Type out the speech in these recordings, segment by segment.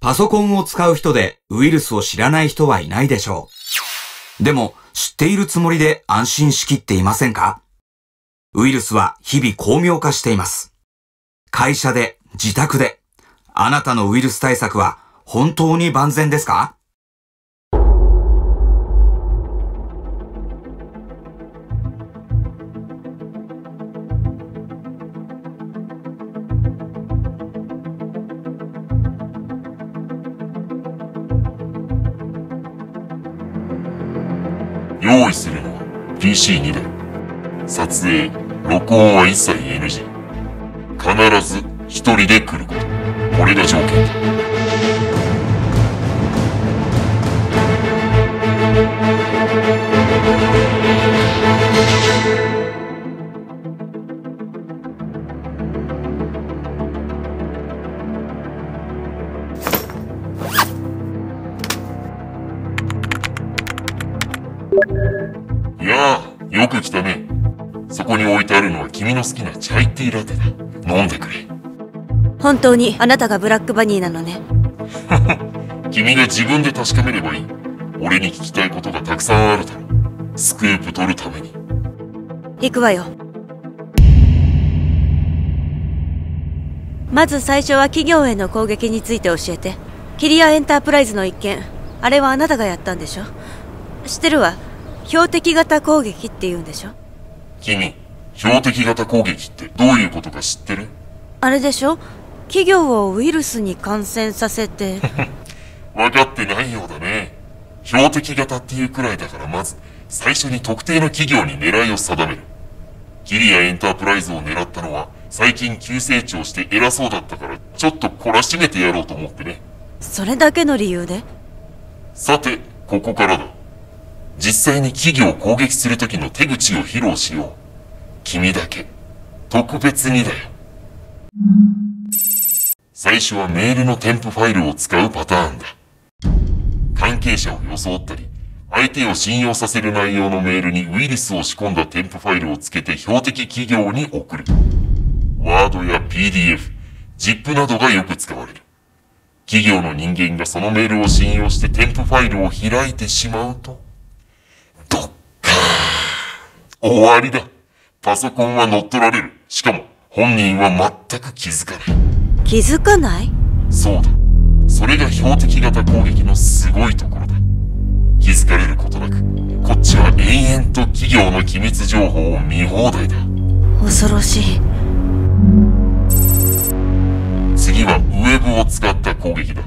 パソコンを使う人でウイルスを知らない人はいないでしょう。でも知っているつもりで安心しきっていませんか？ウイルスは日々巧妙化しています。会社で、自宅で、あなたのウイルス対策は本当に万全ですか？用意するのは PC2 台。撮影、録音は一切 NG。必ず一人で来ること。これが条件だ。いやあ、よく来たね。そこに置いてあるのは君の好きなチャイティーラテだ。飲んでくれ。本当にあなたがブラックバニーなのね。君が自分で確かめればいい。俺に聞きたいことがたくさんあるだろう。スクープ取るために。行くわよ。まず最初は企業への攻撃について教えて。キリアエンタープライズの一件、あれはあなたがやったんでしょ。知ってるわ。標的型攻撃って言うんでしょ。君、標的型攻撃ってどういうことか知ってる？あれでしょ、企業をウイルスに感染させて。分かってないようだね。標的型っていうくらいだから、まず最初に特定の企業に狙いを定める。キリアエンタープライズを狙ったのは、最近急成長して偉そうだったから、ちょっと懲らしめてやろうと思ってね。それだけの理由で？さて、ここからだ。実際に企業を攻撃する時の手口を披露しよう。君だけ、特別にだよ。最初はメールの添付ファイルを使うパターンだ。関係者を装ったり、相手を信用させる内容のメールにウイルスを仕込んだ添付ファイルをつけて標的企業に送る。ワードや PDF、ZIP などがよく使われる。企業の人間がそのメールを信用して添付ファイルを開いてしまうと、ドッカーン。終わりだ。パソコンは乗っ取られる。しかも本人は全く気づかない。気づかない？そうだ。それが標的型攻撃のすごいところだ。気づかれることなく、こっちは延々と企業の機密情報を見放題だ。恐ろしい。次はウェブを使った攻撃だ。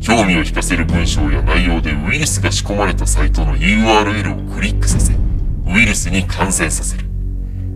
興味を引かせる文章や内容でウイルスが仕込まれたサイトの URL をクリックさせ、ウイルスに感染させる。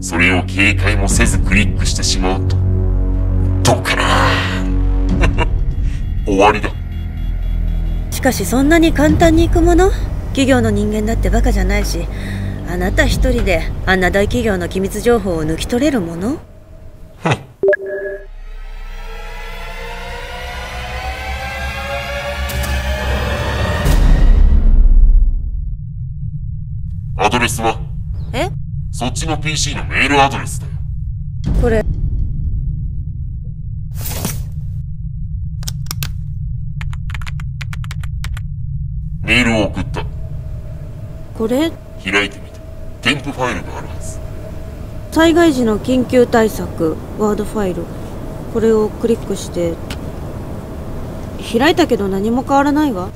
それを警戒もせずクリックしてしまうと、どうかな。終わりだ。しかしそんなに簡単にいくもの？企業の人間だってバカじゃないし、あなた一人であんな大企業の機密情報を抜き取れるもの？アドレスは？え？そっちの PC のメールアドレスだよ。これ。メールを送った。これ？開いてみた。添付ファイルがあるはず。災害時の緊急対策、ワードファイル。これをクリックして。開いたけど何も変わらないわ。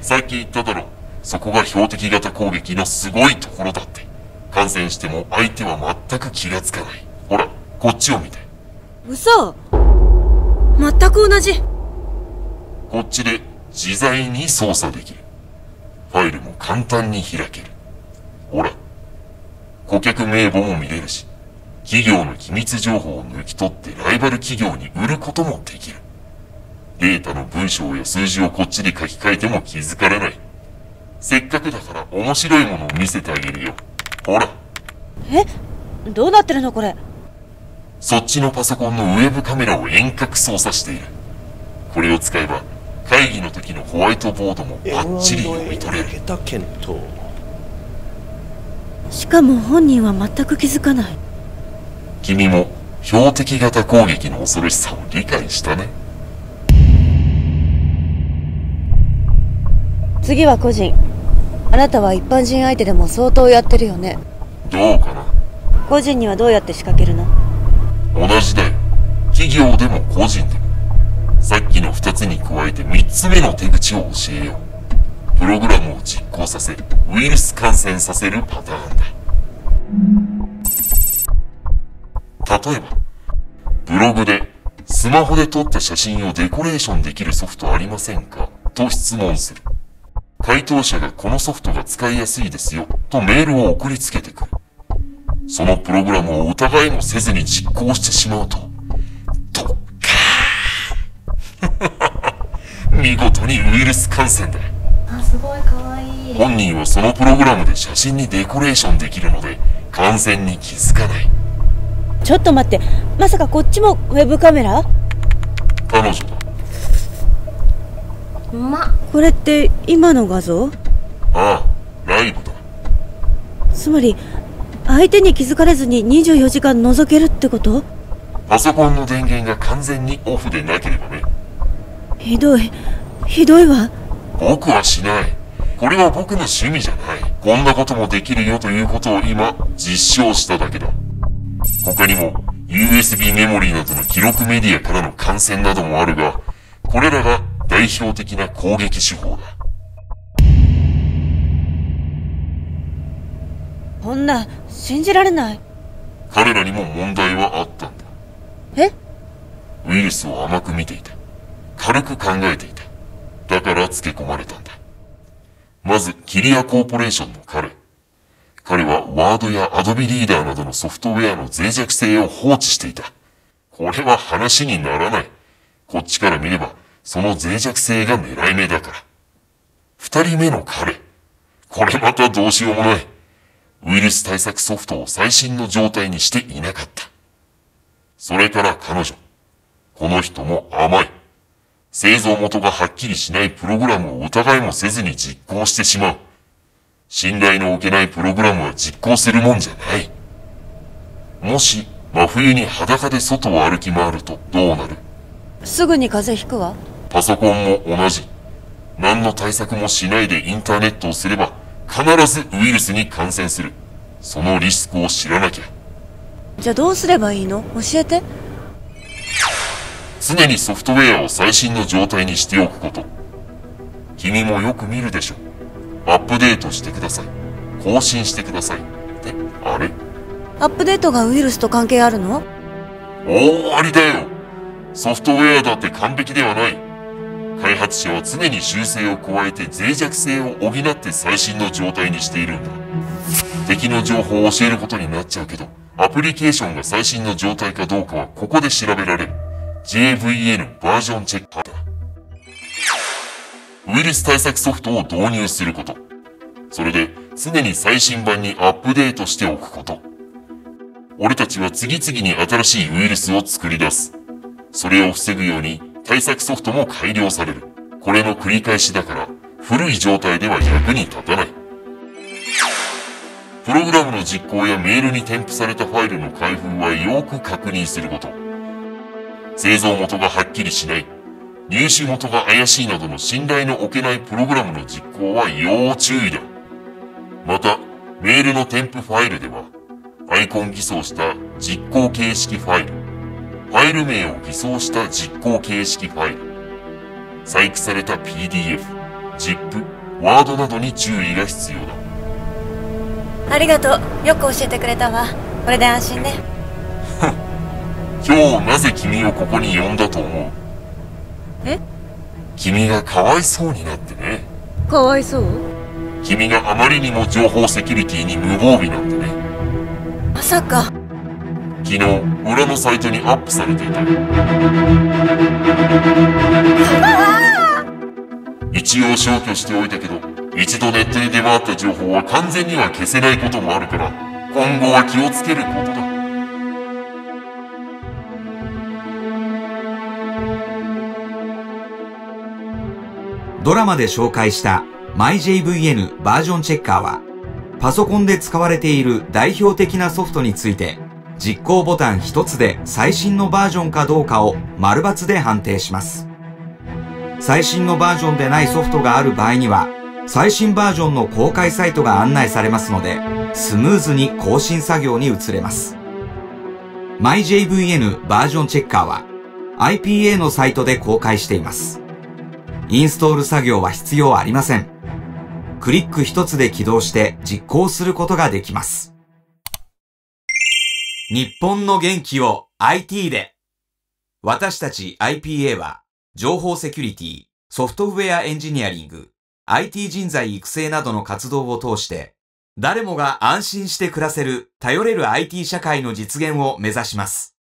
さっき言っただろ。そこが標的型攻撃のすごいところだって。感染しても相手は全く気がつかない。ほら、こっちを見て。嘘！全く同じ。こっちで自在に操作できる。ファイルも簡単に開ける。ほら、顧客名簿も見れるし、企業の機密情報を抜き取ってライバル企業に売ることもできる。データの文章や数字をこっちで書き換えても気づかれない。せっかくだから面白いものを見せてあげるよ。ほら。え？どうなってるのこれ？そっちのパソコンのウェブカメラを遠隔操作している。これを使えば、会議の時のホワイトボードもバッチリ読み取れる。しかも本人は全く気づかない。君も標的型攻撃の恐ろしさを理解したね。次は個人。あなたは一般人相手でも相当やってるよね。どうかな。個人にはどうやって仕掛けるの？同じだよ。企業でも個人でも。さっきの2つに加えて3つ目の手口を教えよう。プログラムを実行させ、ウイルス感染させるパターンだ。例えば、ブログでスマホで撮った写真をデコレーションできるソフトありませんかと質問する。回答者がこのソフトが使いやすいですよとメールを送りつけてくる。そのプログラムを疑いもせずに実行してしまうと、ドッカーン見事にウイルス感染だ。あ、すごいかわいい。本人はそのプログラムで写真にデコレーションできるので感染に気づかない。ちょっと待って、まさかこっちもウェブカメラ？彼女だ。これって今の画像？ああ、ライブだ。つまり相手に気づかれずに24時間覗けるってこと？パソコンの電源が完全にオフでなければね。ひどいわ。僕はしない。これは僕の趣味じゃない。こんなこともできるよということを今実証しただけだ。他にも USB メモリーなどの記録メディアからの感染などもあるが、これらが代表的な攻撃手法だ。こんな、信じられない。彼らにも問題はあったんだ。え？ウイルスを甘く見ていた。軽く考えていた。だから付け込まれたんだ。まず、キリアコーポレーションの彼。彼はワードやアドビリーダーなどのソフトウェアの脆弱性を放置していた。これは話にならない。こっちから見れば、その脆弱性が狙い目だから。二人目の彼。これまたどうしようもない。ウイルス対策ソフトを最新の状態にしていなかった。それから彼女。この人も甘い。製造元がはっきりしないプログラムを疑いもせずに実行してしまう。信頼の置けないプログラムは実行するもんじゃない。もし、真冬に裸で外を歩き回るとどうなる？すぐに風邪ひくわ。パソコンも同じ。何の対策もしないでインターネットをすれば、必ずウイルスに感染する。そのリスクを知らなきゃ。じゃあどうすればいいの？教えて。常にソフトウェアを最新の状態にしておくこと。君もよく見るでしょ。アップデートしてください。更新してください。って、あれ？アップデートがウイルスと関係あるの？大ありだよ。ソフトウェアだって完璧ではない。開発者は常に修正を加えて脆弱性を補って最新の状態にしているんだ。敵の情報を教えることになっちゃうけど、アプリケーションが最新の状態かどうかはここで調べられる。JVN バージョンチェッカーだ。ウイルス対策ソフトを導入すること。それで常に最新版にアップデートしておくこと。俺たちは次々に新しいウイルスを作り出す。それを防ぐように対策ソフトも改良される。これの繰り返しだから、古い状態では役に立たない。プログラムの実行やメールに添付されたファイルの開封はよく確認すること。製造元がはっきりしない、入手元が怪しいなどの信頼の置けないプログラムの実行は要注意だ。また、メールの添付ファイルでは、アイコン偽装した実行形式ファイル、ファイル名を偽装した実行形式ファイル、細工された PDF、ZIP、ワードなどに注意が必要だ。ありがとう。よく教えてくれたわ。これで安心ね。今日なぜ君をここに呼んだと思う？え？君がかわいそうになってね。かわいそう？君があまりにも情報セキュリティに無防備なんでね。まさか。昨日、裏のサイトにアップされていた。一応消去しておいたけど、一度ネットに出回った情報は完全には消せないこともあるから、今後は気をつけることだ。ドラマで紹介した MyJVN バージョンチェッカーは、パソコンで使われている代表的なソフトについて、実行ボタン一つで最新のバージョンかどうかを丸×で判定します。最新のバージョンでないソフトがある場合には、最新バージョンの公開サイトが案内されますので、スムーズに更新作業に移れます。MyJVN バージョンチェッカーは IPA のサイトで公開しています。インストール作業は必要ありません。クリック一つで起動して実行することができます。日本の元気を IT で。私たち IPA は情報セキュリティ、ソフトウェアエンジニアリング、IT 人材育成などの活動を通して、誰もが安心して暮らせる頼れる IT 社会の実現を目指します。